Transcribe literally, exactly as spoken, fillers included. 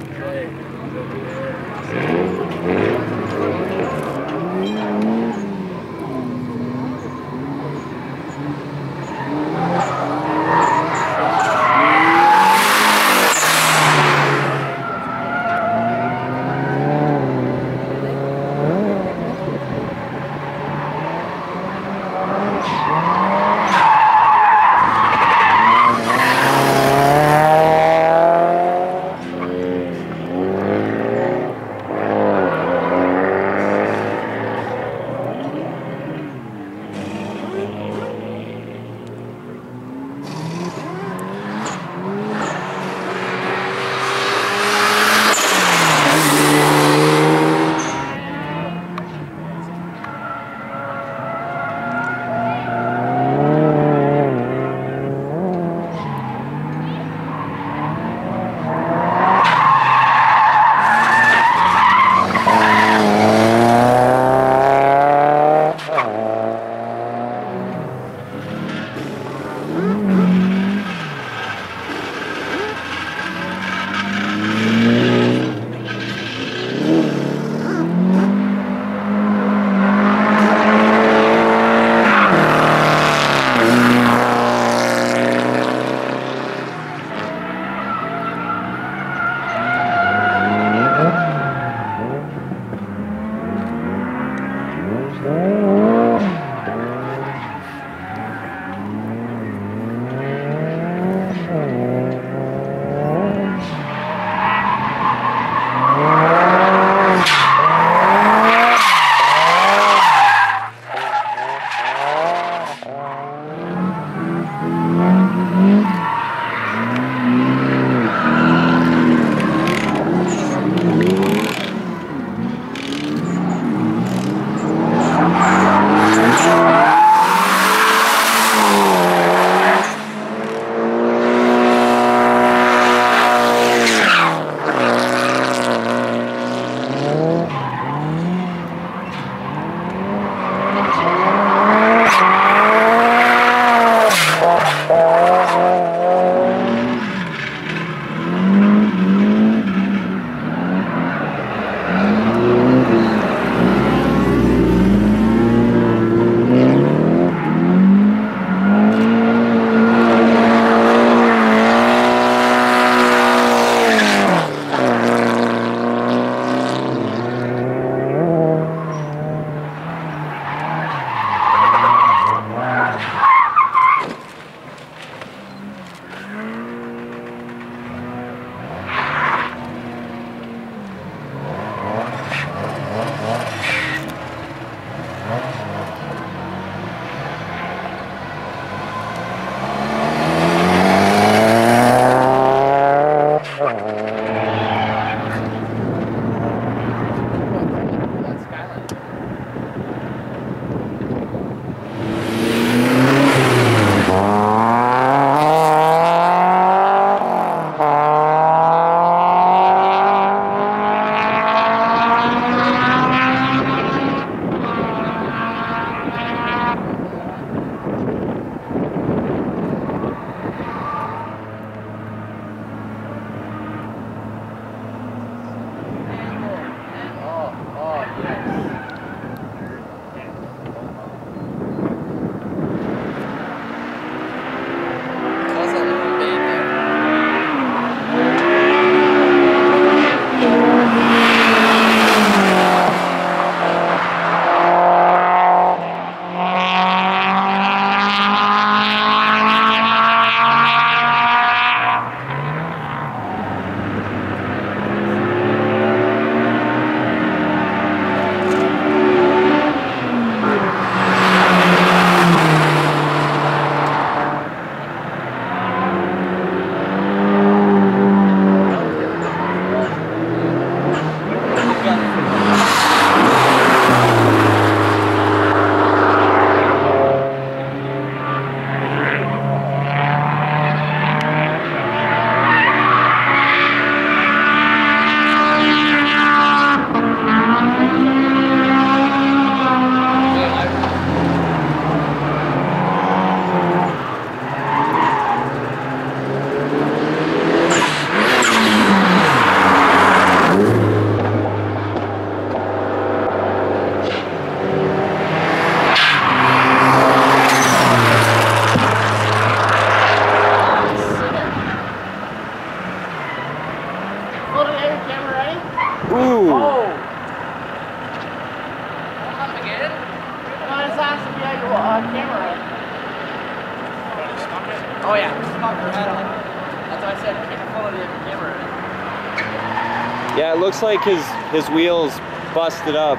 You Ooh. Oh. Come again? No, it's on video, uh, camera. Oh yeah, smoke your head on. That's why I said keep it full of the camera. Yeah, it looks like his his wheels busted up.